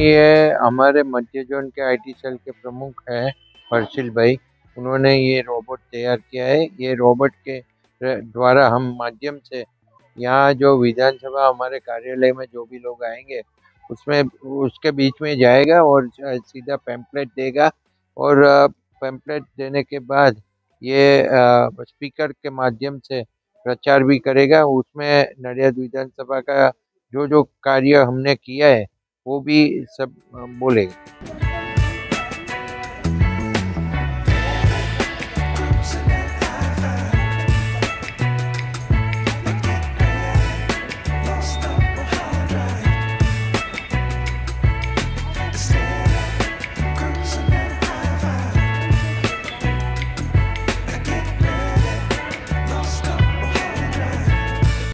ये हमारे मध्य जोन के आईटी सेल के प्रमुख है हर्षिल भाई। उन्होंने ये रोबोट तैयार किया है। ये रोबोट के द्वारा हम माध्यम से यहाँ जो विधानसभा हमारे कार्यालय में जो भी लोग आएंगे उसमें उसके बीच में जाएगा और सीधा पैम्पलेट देगा और पैम्पलेट देने के बाद ये स्पीकर के माध्यम से प्रचार भी करेगा। उसमें नडियाद विधानसभा का जो कार्य हमने किया है वो भी सब बोलेगा।